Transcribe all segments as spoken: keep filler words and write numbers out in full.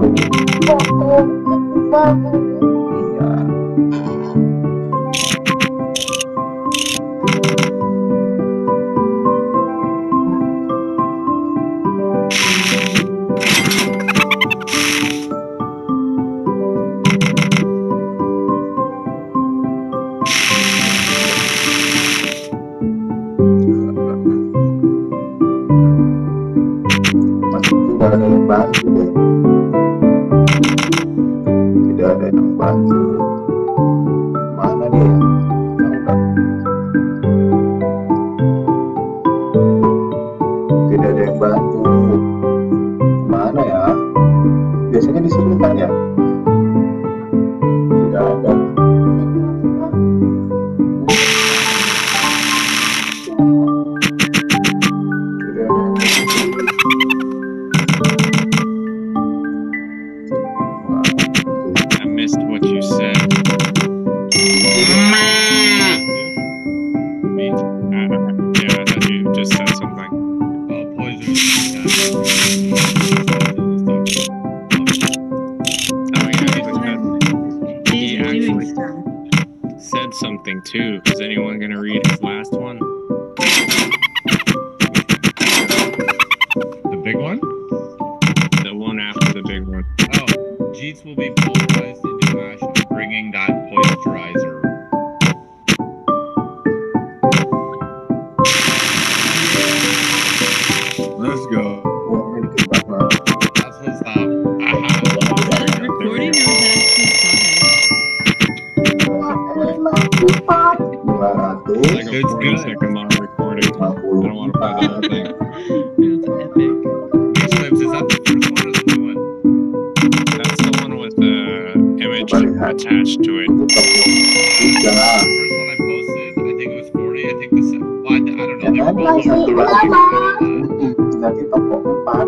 Jadi top empat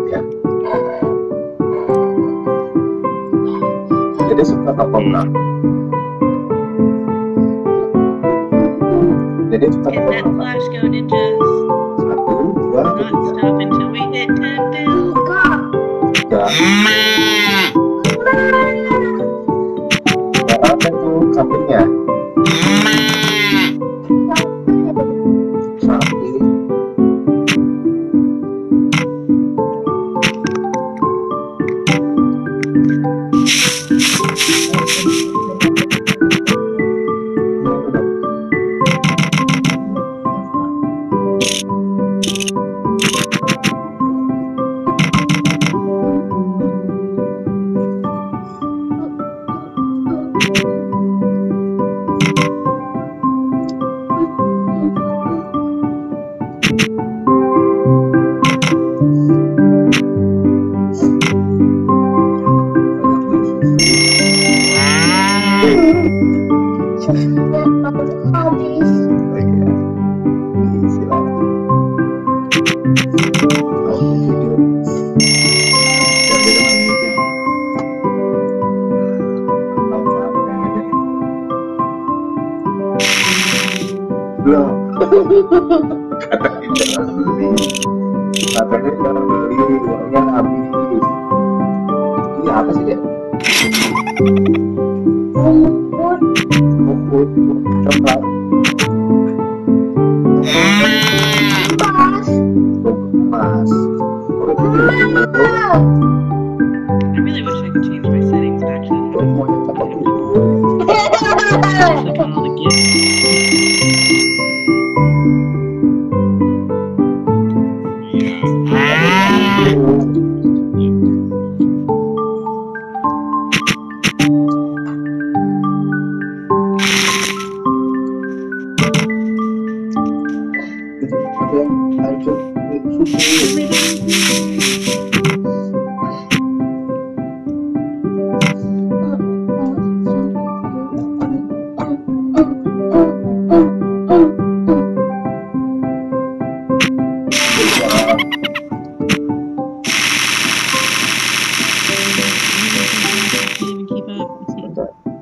ya. jadi suka kepopna. Jadi suka kepopna. Satu, dua, tiga. Tiga. Nah, apa itu sampingnya? Keep up.